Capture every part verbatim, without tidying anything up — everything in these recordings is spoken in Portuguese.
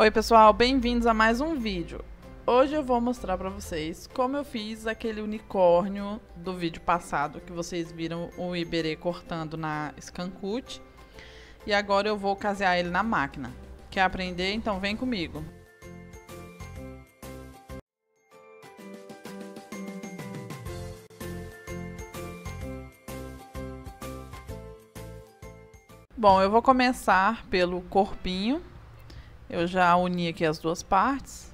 Oi pessoal, bem-vindos a mais um vídeo. Hoje eu vou mostrar pra vocês como eu fiz aquele unicórnio do vídeo passado, que vocês viram o Iberê cortando na scancut. E agora eu vou casear ele na máquina. Quer aprender? Então vem comigo. Bom, eu vou começar pelo corpinho. Eu já uni aqui as duas partes.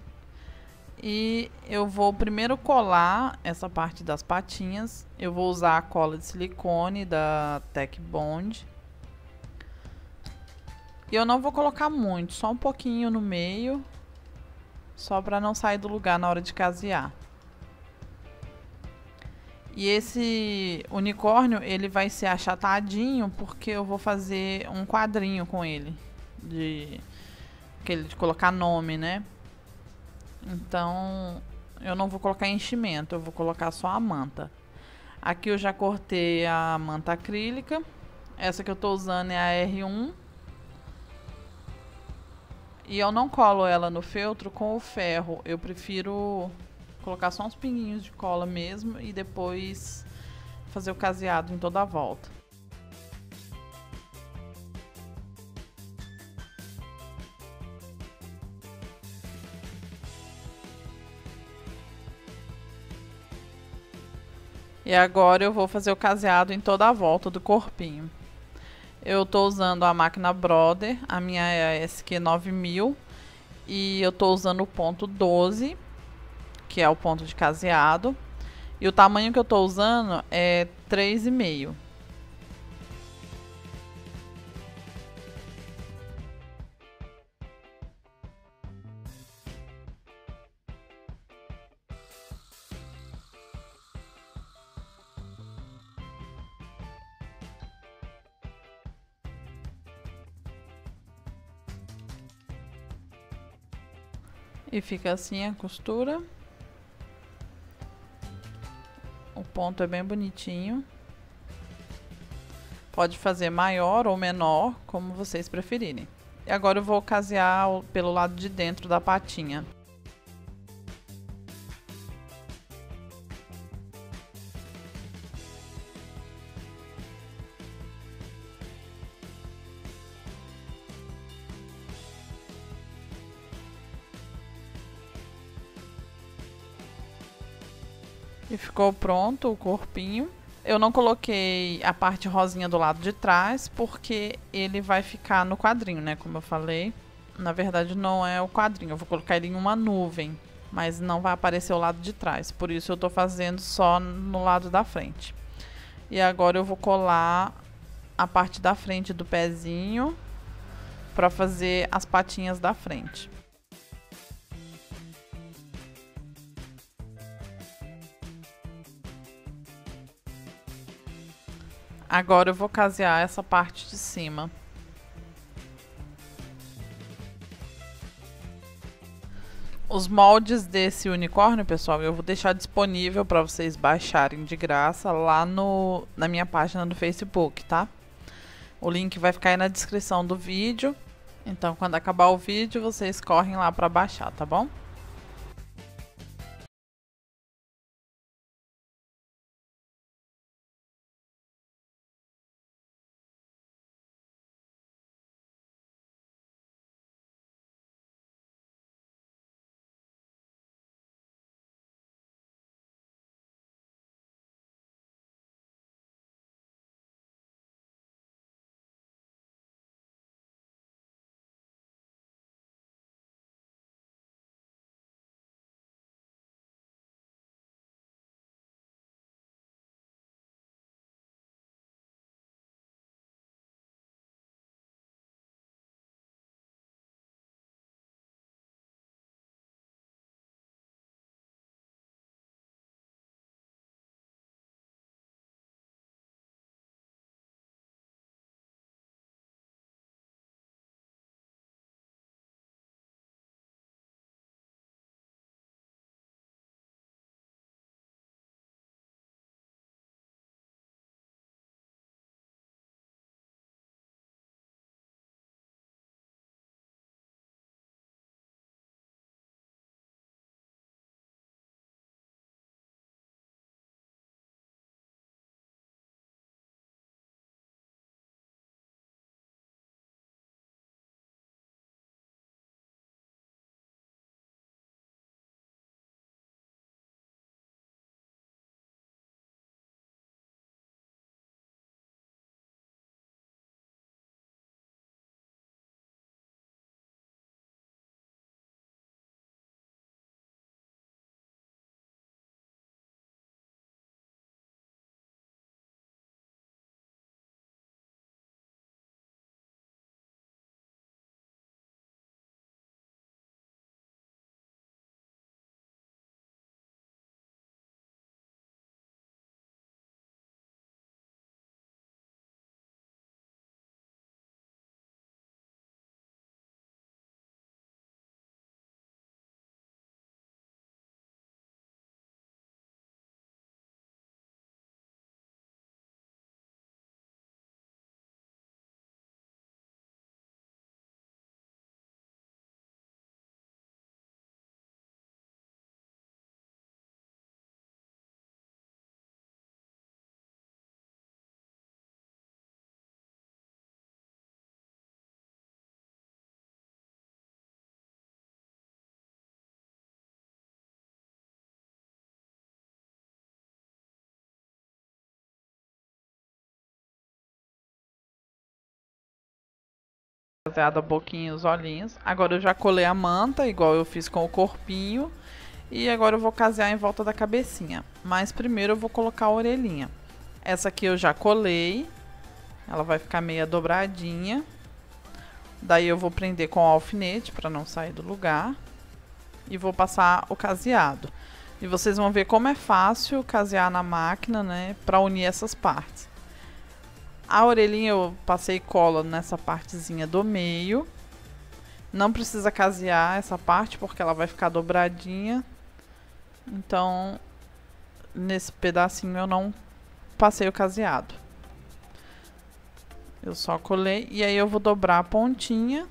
E eu vou primeiro colar essa parte das patinhas. Eu vou usar a cola de silicone da Tech Bond. E eu não vou colocar muito, só um pouquinho no meio. Só para não sair do lugar na hora de casear. E esse unicórnio, ele vai ser achatadinho, porque eu vou fazer um quadrinho com ele. De, aquele de colocar nome, né? Então, eu não vou colocar enchimento, eu vou colocar só a manta. Aqui eu já cortei a manta acrílica. Essa que eu tô usando é a R um. E eu não colo ela no feltro com o ferro, eu prefiro colocar só uns pinguinhos de cola mesmo e depois fazer o caseado em toda a volta. E agora eu vou fazer o caseado em toda a volta do corpinho. Eu tô usando a máquina Brother, a minha é a S Q nove mil, e eu tô usando o ponto doze. Que é o ponto de caseado, e o tamanho que eu estou usando é três e meio. E fica assim a costura. O ponto é bem bonitinho. Pode fazer maior ou menor, como vocês preferirem. E agora eu vou casear pelo lado de dentro da patinha. E ficou pronto o corpinho. Eu não coloquei a parte rosinha do lado de trás, porque ele vai ficar no quadrinho, né? Como eu falei. Na verdade, não é o quadrinho. Eu vou colocar ele em uma nuvem, mas não vai aparecer o lado de trás. Por isso eu tô fazendo só no lado da frente. E agora eu vou colar a parte da frente do pezinho para fazer as patinhas da frente. Agora eu vou casear essa parte de cima. Os moldes desse unicórnio, pessoal, eu vou deixar disponível para vocês baixarem de graça lá no, na minha página do Facebook, tá? O link vai ficar aí na descrição do vídeo. Então, quando acabar o vídeo, vocês correm lá para baixar, tá bom? Rapaziada, a boquinha, os olhinhos. Agora eu já colei a manta, igual eu fiz com o corpinho. E agora eu vou casear em volta da cabecinha. Mas primeiro eu vou colocar a orelhinha. Essa aqui eu já colei. Ela vai ficar meia dobradinha. Daí eu vou prender com o alfinete para não sair do lugar. E vou passar o caseado. E vocês vão ver como é fácil casear na máquina, né? Para unir essas partes. A orelhinha eu passei cola nessa partezinha do meio. Não precisa casear essa parte porque ela vai ficar dobradinha. Então, nesse pedacinho eu não passei o caseado. Eu só colei e aí eu vou dobrar a pontinha.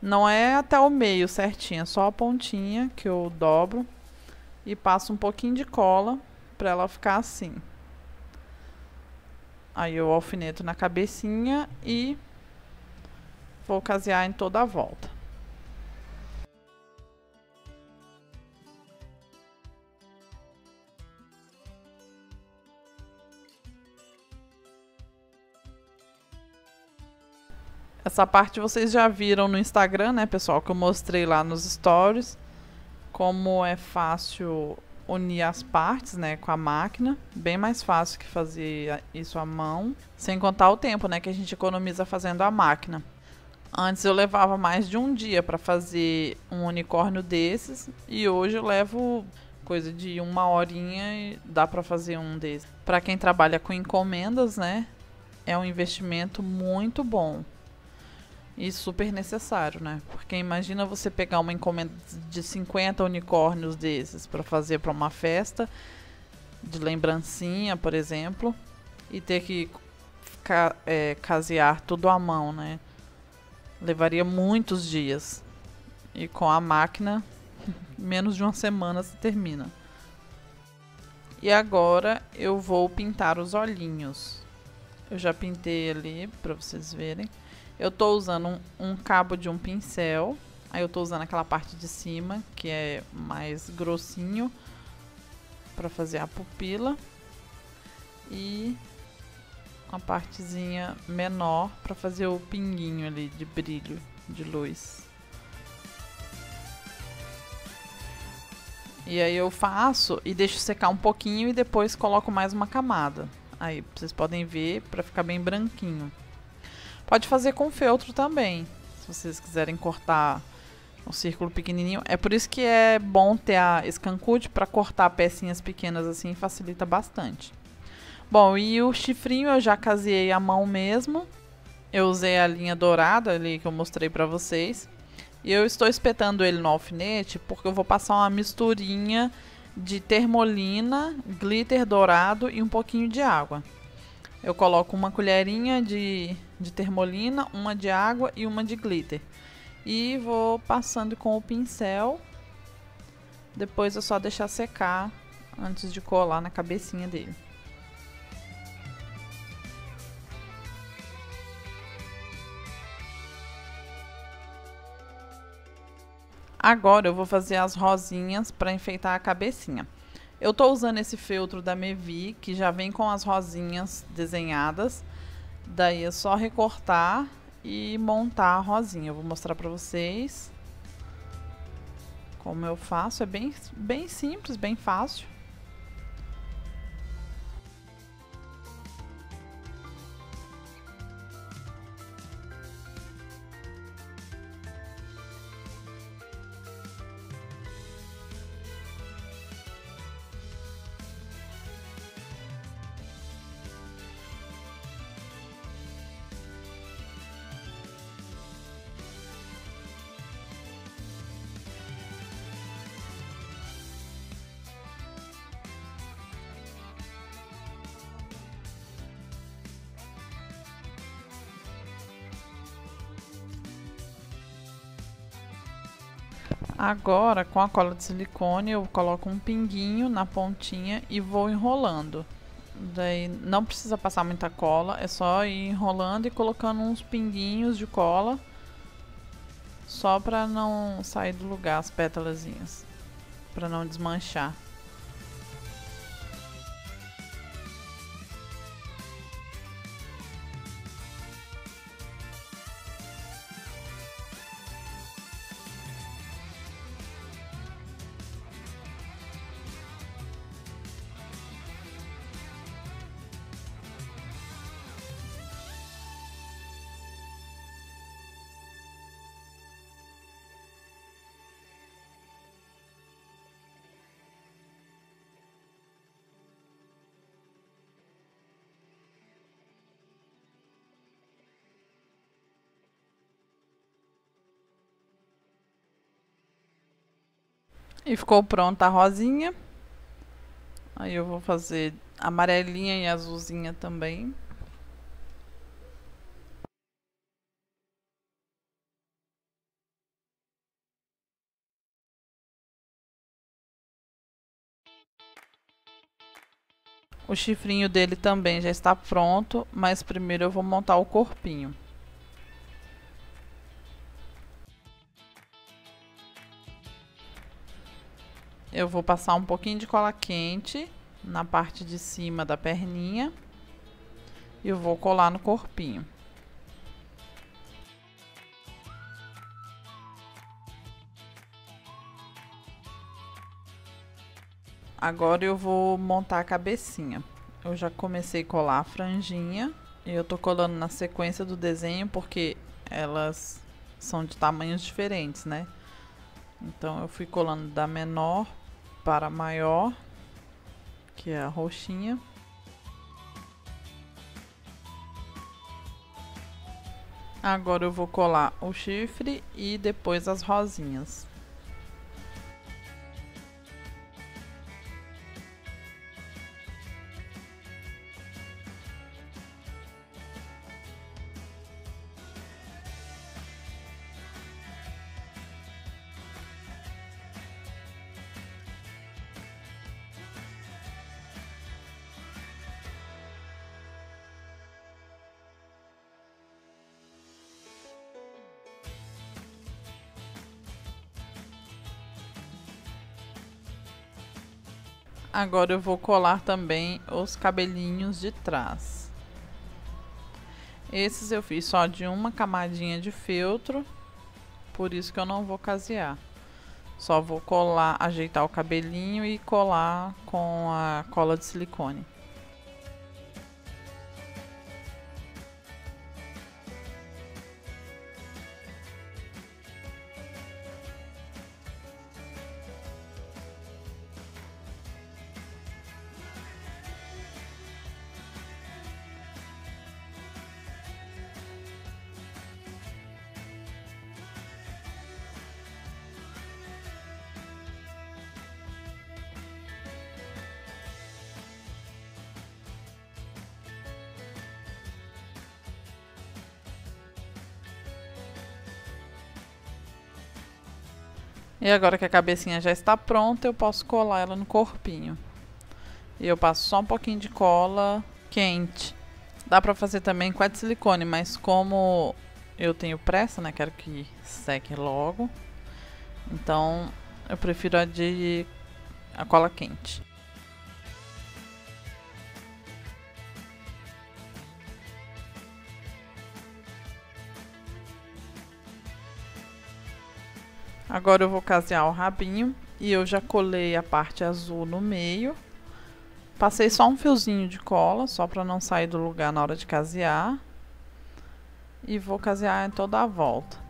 Não é até o meio certinho, é só a pontinha que eu dobro. E passo um pouquinho de cola para ela ficar assim. Aí eu alfineto na cabecinha e vou casear em toda a volta. Essa parte vocês já viram no Instagram, né, pessoal? Que eu mostrei lá nos stories. Como é fácil unir as partes, né, com a máquina. Bem mais fácil que fazer isso à mão. Sem contar o tempo, né, que a gente economiza fazendo a máquina. Antes eu levava mais de um dia para fazer um unicórnio desses. E hoje eu levo coisa de uma horinha e dá para fazer um desses. Para quem trabalha com encomendas, né, é um investimento muito bom. E super necessário, né? Porque imagina você pegar uma encomenda de cinquenta unicórnios desses para fazer para uma festa de lembrancinha, por exemplo. E ter que ca é, casear tudo à mão, né? Levaria muitos dias. E com a máquina, menos de uma semana se termina. E agora eu vou pintar os olhinhos. Eu já pintei ali para vocês verem. Eu tô usando um, um cabo de um pincel. Aí eu tô usando aquela parte de cima, que é mais grossinho, para fazer a pupila. E uma partezinha menor para fazer o pinguinho ali de brilho, de luz. E aí eu faço e deixo secar um pouquinho e depois coloco mais uma camada. Aí vocês podem ver, para ficar bem branquinho. Pode fazer com feltro também, se vocês quiserem cortar um círculo pequenininho. É por isso que é bom ter a escancute para cortar pecinhas pequenas assim, facilita bastante. Bom, e o chifrinho eu já caseei à mão mesmo. Eu usei a linha dourada ali que eu mostrei para vocês. E eu estou espetando ele no alfinete porque eu vou passar uma misturinha de termolina, glitter dourado e um pouquinho de água. Eu coloco uma colherinha de, de termolina, uma de água e uma de glitter. E vou passando com o pincel. Depois é só deixar secar antes de colar na cabecinha dele. Agora eu vou fazer as rosinhas para enfeitar a cabecinha. Eu tô usando esse feltro da Mevi, que já vem com as rosinhas desenhadas. Daí é só recortar e montar a rosinha. Eu vou mostrar pra vocês como eu faço. É bem, bem simples, bem fácil. Agora, com a cola de silicone, eu coloco um pinguinho na pontinha e vou enrolando. Daí não precisa passar muita cola, é só ir enrolando e colocando uns pinguinhos de cola, só para não sair do lugar as pétalazinhas, para não desmanchar. E ficou pronta a rosinha. Aí eu vou fazer amarelinha e azulzinha também. O chifrinho dele também já está pronto, mas primeiro eu vou montar o corpinho. Eu vou passar um pouquinho de cola quente na parte de cima da perninha e eu vou colar no corpinho. Agora eu vou montar a cabecinha. Eu já comecei a colar a franjinha. E eu tô colando na sequência do desenho porque elas são de tamanhos diferentes, né? Então eu fui colando da menor para a maior, que é a roxinha. Agora eu vou colar o chifre e depois as rosinhas. Agora eu vou colar também os cabelinhos de trás. Esses eu fiz só de uma camadinha de feltro, por isso que eu não vou casear. Só vou colar, ajeitar o cabelinho e colar com a cola de silicone. E agora que a cabecinha já está pronta, eu posso colar ela no corpinho. E eu passo só um pouquinho de cola quente. Dá pra fazer também com a de silicone, mas como eu tenho pressa, né, quero que seque logo, então eu prefiro a de a cola quente. Agora eu vou casear o rabinho e eu já colei a parte azul no meio. Passei só um fiozinho de cola, só para não sair do lugar na hora de casear. E vou casear em toda a volta.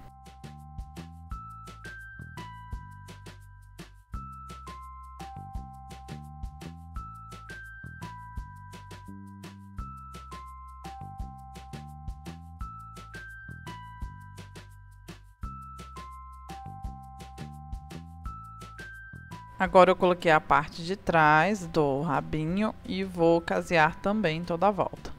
Agora eu coloquei a parte de trás do rabinho e vou casear também toda a volta.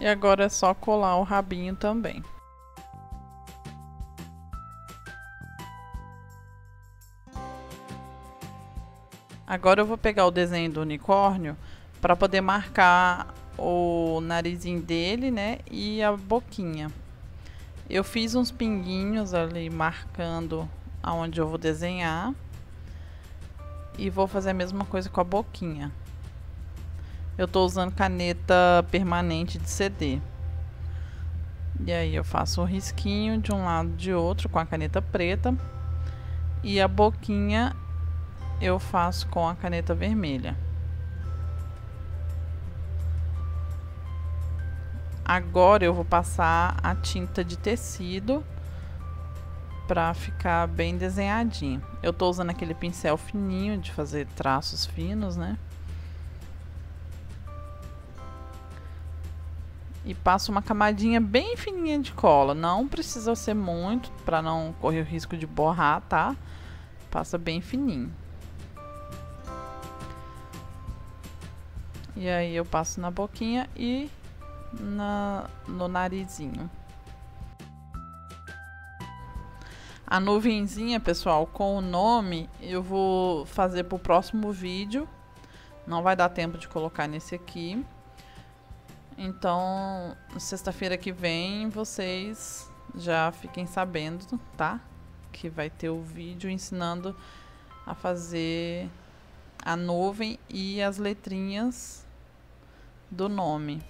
E agora é só colar o rabinho também. Agora eu vou pegar o desenho do unicórnio para poder marcar o narizinho dele, né, e a boquinha. Eu fiz uns pinguinhos ali marcando aonde eu vou desenhar. E vou fazer a mesma coisa com a boquinha. Eu estou usando caneta permanente de C D. E aí eu faço um risquinho de um lado e de outro com a caneta preta. E a boquinha eu faço com a caneta vermelha. Agora eu vou passar a tinta de tecido para ficar bem desenhadinho. Eu tô usando aquele pincel fininho de fazer traços finos, né? E passo uma camadinha bem fininha de cola. Não precisa ser muito, para não correr o risco de borrar, tá? Passa bem fininho. E aí eu passo na boquinha e na, no narizinho. A nuvenzinha, pessoal, com o nome eu vou fazer pro próximo vídeo. Não vai dar tempo de colocar nesse aqui. Então, sexta-feira que vem, vocês já fiquem sabendo, tá? Que vai ter o vídeo ensinando a fazer a nuvem e as letrinhas do nome.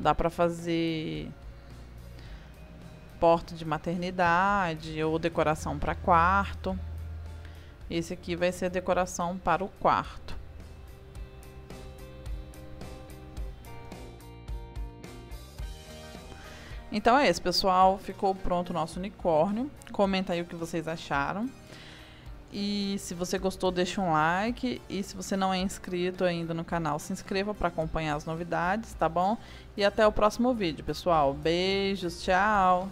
Dá pra fazer porta de maternidade ou decoração para quarto. Esse aqui vai ser a decoração para o quarto. Então é isso, pessoal. Ficou pronto o nosso unicórnio. Comenta aí o que vocês acharam. E se você gostou, deixa um like. E se você não é inscrito ainda no canal, se inscreva para acompanhar as novidades, tá bom? E até o próximo vídeo, pessoal. Beijos, tchau!